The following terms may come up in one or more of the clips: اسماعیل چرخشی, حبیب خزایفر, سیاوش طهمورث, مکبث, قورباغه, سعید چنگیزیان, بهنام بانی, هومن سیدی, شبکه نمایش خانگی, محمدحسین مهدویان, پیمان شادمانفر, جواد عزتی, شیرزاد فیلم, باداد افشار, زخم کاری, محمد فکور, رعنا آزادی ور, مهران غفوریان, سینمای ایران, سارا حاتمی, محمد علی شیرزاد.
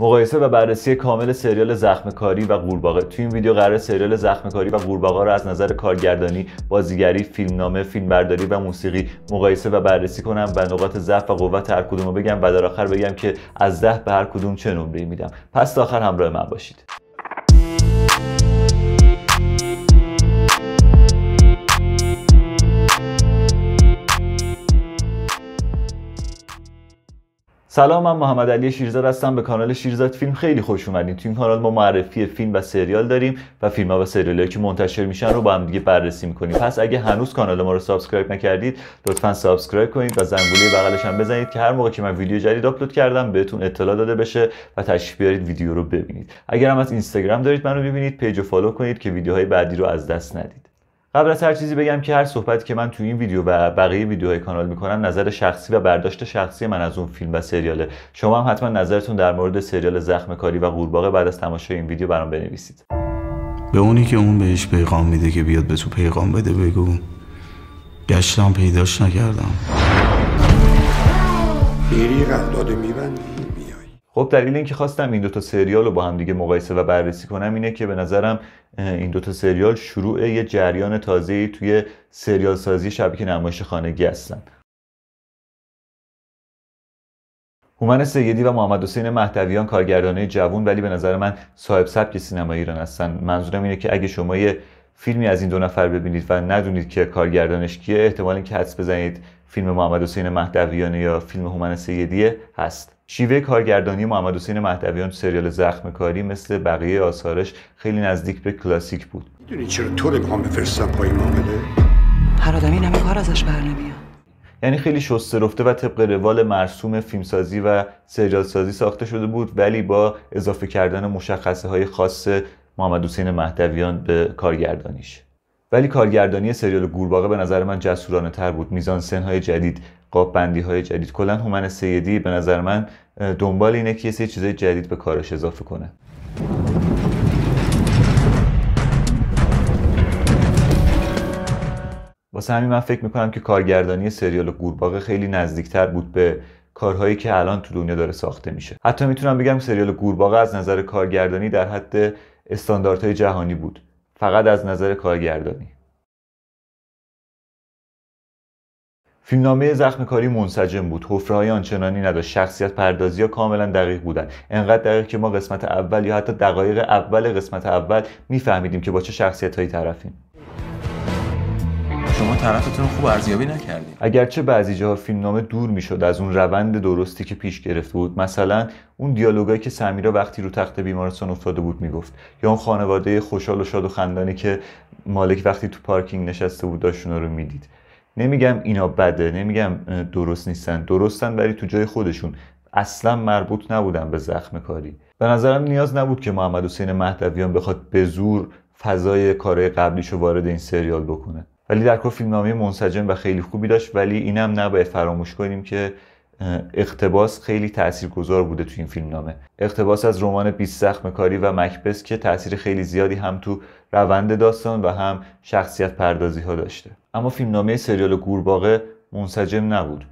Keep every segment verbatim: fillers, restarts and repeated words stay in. مقایسه و بررسی کامل سریال زخم کاری و قورباغه. تو این ویدیو قراره سریال زخم کاری و قورباغه رو از نظر کارگردانی، بازیگری، فیلمنامه، فیلمبرداری و موسیقی مقایسه و بررسی کنم و نقاط ضعف و قوت هر کدوم رو بگم و در آخر بگم که از ده به هر کدوم چه نمره‌ای میدم. پس تا آخر همراه من باشید. سلام، من محمد علی شیرزاد هستم. به کانال شیرزاد فیلم خیلی خوش اومدین. تو این کانال ما معرفی فیلم و سریال داریم و فیلم‌ها و سریال‌هایی که منتشر میشن رو با هم دیگه بررسی می‌کنیم. پس اگه هنوز کانال ما رو سابسکرایب نکردید، لطفاً سابسکرایب کنید و زنگوله بغلش هم بزنید که هر موقع که من ویدیو جدید آپلود کردم بهتون اطلاع داده بشه و تشریف بیارید ویدیو رو ببینید. اگر هم از اینستاگرام دارید منو می‌بینید، پیج رو فالو کنید که ویدیوهای بعدی رو از دست ندید. قبل از هر چیزی بگم که هر صحبتی که من تو این ویدیو و بقیه ویدیوهای کانال میکنم نظر شخصی و برداشت شخصی من از اون فیلم و سریاله. شما هم حتما نظرتون در مورد سریال زخم کاری و قورباغه بعد از تماشای این ویدیو برام بنویسید. به اونی که اون بهش پیغام میده که بیاد به تو پیغام بده بگو گشتم پیداش نکردم. پیری قرارداد میبندی. خب دلیل اینکه خواستم این دوتا سریال رو با هم دیگه مقایسه و بررسی کنم اینه که به نظرم این دوتا سریال شروع یه جریان تازه‌ای توی سریال سازی شبکه نمایش خانگی هستن. هومن سیدی و محمدحسین مهدویان کارگردانای جوون ولی به نظر من صاحب سبک سینما ایران هستن. منظورم اینه که اگه شما یه فیلمی از این دو نفر ببینید و ندونید که کارگردانش کیه، احتمال اینکه حدس بزنید فیلم محمدحسین مهدویان یا فیلم هومن سیدی هست. شیوه کارگردانی محمدحسین مهدویان تو سریال زخم کاری مثل بقیه آثارش خیلی نزدیک به کلاسیک بود. میدونی چرا تو رو میخوام بفرستم پای معامله؟ هر آدمی نمی کار ازش برنمیاد. یعنی خیلی شسته رفته و طبق روال مرسوم فیلمسازی و سریال سازی ساخته شده بود ولی با اضافه کردن مشخصه های خاص محمدحسین مهدویان به کارگردانیش. ولی کارگردانی سریال قورباغه به نظر من جسورانه تر بود. میزانسن های جدید، قاب بندی های جدید، کلا هومن سیدی به نظر من دنبال اینه که یه سری چیزای جدید به کارش اضافه کنه. واسه همین من فکر میکنم که کارگردانی سریال قورباغه خیلی نزدیکتر بود به کارهایی که الان تو دنیا داره ساخته میشه. حتی میتونم بگم سریال قورباغه از نظر کارگردانی در حد استانداردهای جهانی بود، فقط از نظر کارگردانی. فیلمنامه زخم کاری منسجم بود، حفره‌های آنچنانی نداشت، شخصیت پردازی‌ها کاملا دقیق بودن. انقدر دقیق که ما قسمت اول یا حتی دقایق اول قسمت اول میفهمیدیم که با چه شخصیت‌هایی طرفیم. شما طرفتون خوب ارزیابی نکردید. اگرچه بعضی جاها فیلمنامه دور میشد از اون روند درستی که پیش گرفته بود. مثلا اون دیالوگایی که سمیرا وقتی رو تخت بیمارستان افتاده بود میگفت، یا اون خانواده خوشحال و شاد و خندانی که مالک وقتی تو پارکینگ نشسته بود داشونا رو میدید. نمیگم اینا بده، نمیگم درست نیستن، درستن ولی تو جای خودشون، اصلا مربوط نبودن به زخم کاری. به نظرم نیاز نبود که محمدحسین مهدویان بخواد به زور فضای کارهای قبلیشو وارد این سریال بکنه. ولی در کل فیلمنامه منسجم و خیلی خوبی داشت. ولی اینم نباید فراموش کنیم که اقتباس خیلی تاثیرگذار بوده تو این فیلمنامه. اقتباس از رمان بیست زخم کاری و مکبث که تاثیر خیلی زیادی هم تو روند داستان و هم شخصیت پردازی ها داشته. اما فیلمنامه سریال قورباغه منسجم نبود،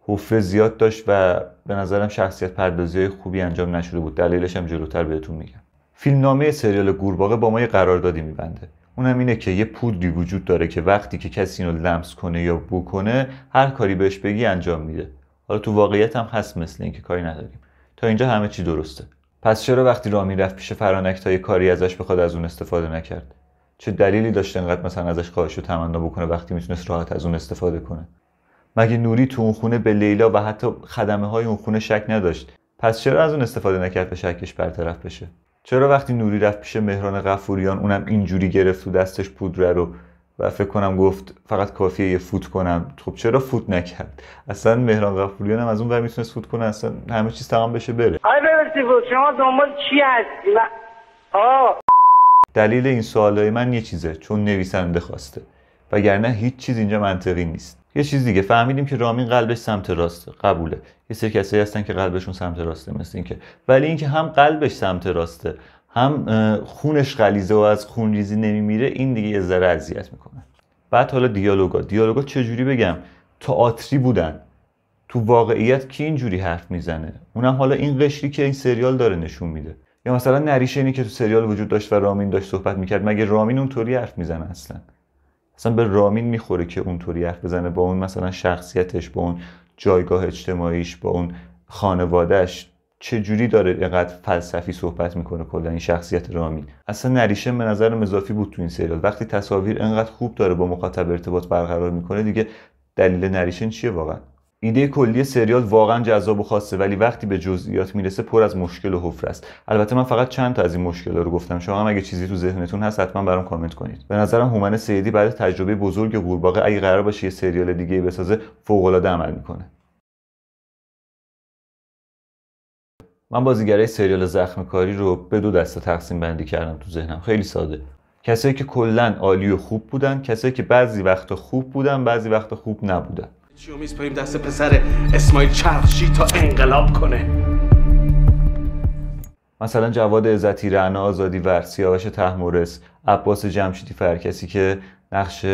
حفره زیاد داشت و به نظرم شخصیت پردازی های خوبی انجام نشده بود. دلیلش هم جلوتر بهتون میگم. فیلمنامه سریال قورباغه با ما یه قراردادی میبنده، اونم اینه که یه پودری وجود داره که وقتی که کسی اینو لمس کنه یا بو کنه هر کاری بهش بگی انجام میده. حالا تو واقعیت هم هست، مثل اینکه کاری نداریم. تا اینجا همه چی درسته. پس چرا وقتی راه میرفت پیش فرانک تا یه کاری ازش بخواد از اون استفاده نکرد؟ چه دلیلی داشت انقدر مثلا ازش خواهش و تمنا بکنه وقتی میتونست راحت از اون استفاده کنه؟ مگه نوری تو اون خونه به لیلا و حتی خدمه های اون خونه شک نداشت؟ پس چرا از اون استفاده نکرد و شکش برطرف بشه؟ چرا وقتی نوری رفت پیش مهران غفوریان اونم اینجوری گرفت تو دستش پودره رو و فکر کنم گفت فقط کافیه یه فوت کنم، خب چرا فوت نکرد؟ اصلا مهران غفوریان هم از اون ور میتونه فوت کنه، اصلا همه چیز تمام بشه بره. آره ببرسی بود شما دنبال چی هستی؟ آه دلیل این سوالای من یه چیزه، چون نویسنده خواسته، وگرنه هیچ چیز اینجا منطقی نیست. یه چیز دیگه فهمیدیم که رامین قلبش سمت راسته، قبوله. یه سری کسایی هستن که قلبشون سمت راسته مثل اینکه، ولی اینکه هم قلبش سمت راسته هم خونش غلیظه و از خونریزی نمیمیره این دیگه یه ذره اذیت میکنه. بعد حالا دیالوگا، دیالوگا چه جوری بگم؟ تئاتری بودن. تو واقعیت کی اینجوری حرف میزنه؟ اونم حالا این قشری که این سریال داره نشون میده. یا مثلا نریشنی که تو سریال وجود داشت و رامین داشت صحبت میکرد، مگه رامین اونطوری حرف میزنه؟ اصلا اصلا به رامین میخوره که اونطوری حرف بزنه، با اون مثلا شخصیتش، با اون جایگاه اجتماعیش، با اون خانوادهش، چه جوری داره اینقدر فلسفی صحبت میکنه کلا این شخصیت رامین. اصلا نریشن به نظر مضافی بود تو این سریال. وقتی تصاویر انقدر خوب داره با مخاطب ارتباط برقرار میکنه، دیگه دلیل نریشن چیه واقعا؟ ایده کلی سریال واقعا جذاب و خاصه، ولی وقتی به جزئیات میرسه پر از مشکل و حفره است. البته من فقط چند تا از این مشکل‌ها رو گفتم، شما هم اگه چیزی تو ذهنتون هست حتما برام کامنت کنید. به نظرم هومن سیدی بعد تجربه بزرگ قورباغه، اگه قرار باشه یه سریال دیگه بسازه، فوق‌العاده عمل میکنه. من بازیگرای سریال زخم کاری رو به دو دسته تقسیم بندی کردم تو ذهنم، خیلی ساده. کسایی که کلاً عالی و خوب بودن، کسایی که بعضی وقتا خوب بودن، بعضی وقتا خوب نبودن. چیو میسپاریم دست پسر اسماعیل چرخشی تا انقلاب کنه. مثلا جواد عزتی، رعنا آزادی ور، سیاوش طهمورث، عباس جمشیدی فرکسی که نقش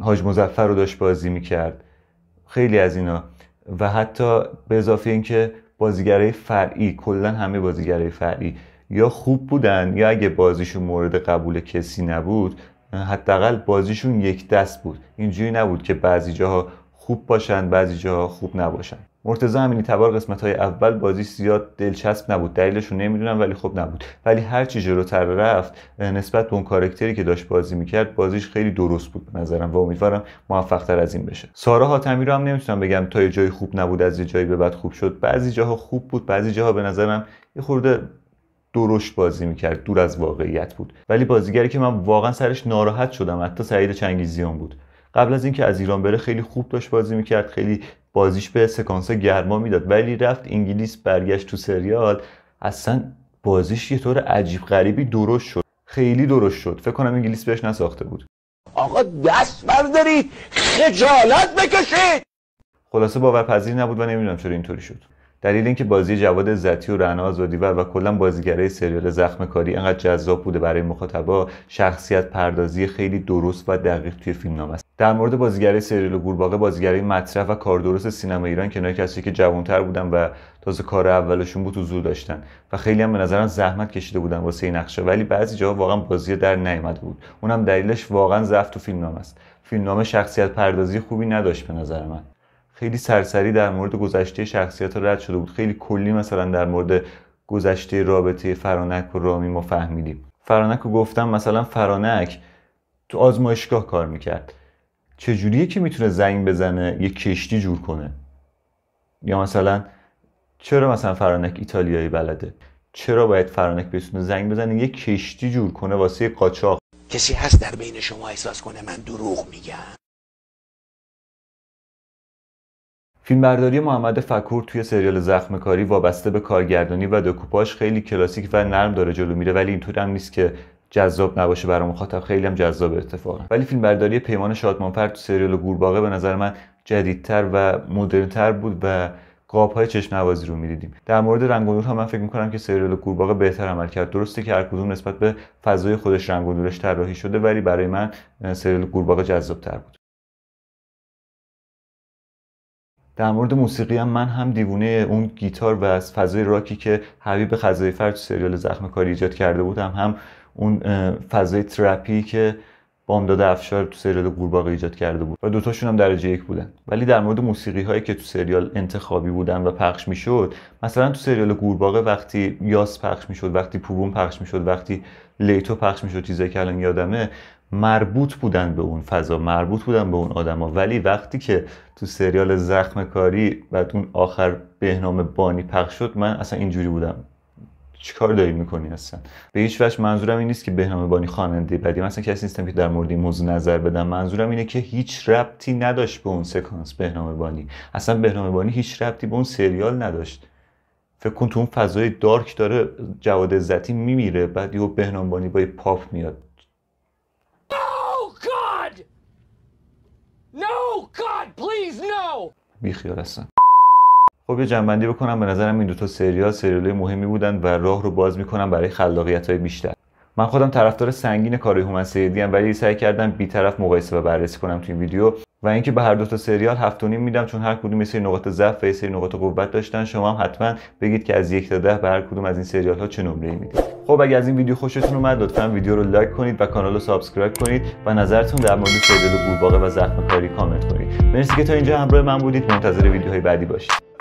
حاج مظفر رو داشت بازی میکرد، خیلی از اینا. و حتی به اضافه اینکه بازیگرای فرعی، کلا همه بازیگرای فرعی یا خوب بودن یا اگه بازیشون مورد قبول کسی نبود، حداقل بازیشون یک دست بود. اینجوری نبود که بعضی جاها خوب باشن بعضی جاها خوب نباشن. مرتضی امینی‌تبار قسمت‌های اول بازیش زیاد دلچسب نبود، دلیلش رو نمیدونم ولی خوب نبود. ولی هر چی جلوتر رفت نسبت به اون کاراکتری که داشت بازی میکرد، بازیش خیلی درست بود به نظرم و امیدوارم موفق‌تر از این بشه. سارا حاتمی رو هم نمیتونم بگم تا یه جای خوب نبود، از یه جایی به بعد خوب شد. بعضی جاها خوب بود، بعضی جاها به نظرم یه خورده درشت بازی میکرد، دور از واقعیت بود. ولی بازیگری که من واقعا سرش ناراحت شدم حتی سعید چنگیزیان بود. قبل از اینکه از ایران بره خیلی خوب داشت بازی میکرد، خیلی بازیش به سکانس گرما میداد، ولی رفت انگلیس، برگشت تو سریال، اصلا بازیش یه طور عجیب غریبی درشت شد، خیلی درشت شد. فکر کنم انگلیس بهش نساخته بود. آقا دست بردارید، خجالت بکشید. خلاصه باورپذیر نبود و نمیدونم چرا اینطوری شد. دلیل اینکه بازی جواد عزتی و رعنا آزادی ور و کلا بازیگرای سریال زخم کاری انقدر جذاب بوده برای مخاطبا، شخصیت پردازی خیلی درست و دقیق توی فیلمنامه است. در مورد بازیگرای سریال قورباغه، بازیگرای مطرح و کاردرست سینما ایران کنار کسایی که جوانتر بودن و تازه کار اولشون بود حضور داشتن و خیلی هم به نظرم زحمت کشیده بودن واسه این نقشه، ولی بعضی جاها واقعا بازی در نیامده بود. اونم دلیلش واقعا ضعف تو فیلمنامه است. فیلمنامه شخصیت پردازی خوبی نداشت به نظر من. خیلی سرسری در مورد گذشته شخصیت رد شده بود، خیلی کلی. مثلا در مورد گذشته رابطه فرانک و رامی ما فهمیدیم. فرانک رو گفتم، مثلا فرانک تو آزمایشگاه کار میکرد، چجوریه که میتونه زنگ بزنه یک کشتی جور کنه؟ یا مثلا چرا مثلا فرانک ایتالیایی بلده، چرا باید فرانک بتونه زنگ بزنه یک کشتی جور کنه واسه قاچاق؟ کسی هست در بین شما احساس کنه من دروغ میگم؟ فیلمبرداری محمد فکور توی سریال زخم کاری وابسته به کارگردانی و دکوپاژ خیلی کلاسیک و نرم داره جلو میره، ولی اینطور هم نیست که جذاب نباشه برای مخاطب، خیلی هم جذاب اتفاقا. ولی فیلمبرداری پیمان شادمانفر تو سریال قورباغه به نظر من جدیدتر و مدرنتر بود و قاب‌های چشم نوازی رو می‌دیدیم. در مورد رنگ و نور هم من فکر می‌کنم که سریال قورباغه بهتر عمل کرد. درسته که هر کدوم نسبت به فضای خودش رنگ و نورش طراحی شده، ولی برای من سریال قورباغه جذاب‌تر بود. در مورد موسیقی هم من هم دیوونه اون گیتار و از فضای راکی که حبیب خزایفر تو سریال زخم کاری ایجاد کرده بودم، هم اون فضای ترپی که باداد افشار تو سریال قورباغه ایجاد کرده بود و دوتاشون هم درجه یک بودن. ولی در مورد موسیقی هایی که تو سریال انتخابی بودن و پخش میشد، مثلا تو سریال قورباغه وقتی یاس پخش میشد، وقتی پوبون پخش میشد، وقتی لیتو پخش میشد، چیزایی که الان یادمه، مربوط بودن به اون فضا، مربوط بودن به اون آدما. ولی وقتی که تو سریال زخم کاری بعد اون آخر بهنام بانی پخش شد، من اصلا اینجوری بودم چیکار داری میکنی اصلا؟ به هیچ وجه منظورم این نیست که بهنام بانی خواننده بدی، من اصلا کسی نیستم که در مورد این موضوع نظر بدم. منظورم اینه که هیچ ربطی نداشت به اون سکانس بهنام بانی، اصلا بهنام بانی هیچ ربطی به اون سریال نداشت. فکر کن تو اون فضای دارک داره جواد عزتی میمیره، بعد یهو بهنام بانی با پاپ میاد. بیخیال هستم. خب یه جنبندی بکنم، به نظرم این دوتا سریال سریالای مهمی بودن و راه رو باز میکنم برای خلاقیت‌های بیشتر. من خودم طرفدار سنگین کارهای هومن سیدی ام، ولی سعی کردم بیطرف مقایسه و بررسی کنم تو این ویدیو و اینکه به هر دو تا سریال هفت و نیم میدم، چون هر کدوم یه سری نقاط ضعف و یه سری نقاط قوت داشتن. شما هم حتما بگید که از یک تا ده به هر کدوم از این سریال ها چه نمره‌ای میدید. خب اگه از این ویدیو خوشتون اومد لطفاً ویدیو رو لایک کنید و کانال رو سابسکرایب کنید و نظرتون در مورد سریال قورباغه و زخم کاری کامنت کنید. مرسی که تا اینجا همراه من بودید. منتظر ویدیوهای بعدی باشید.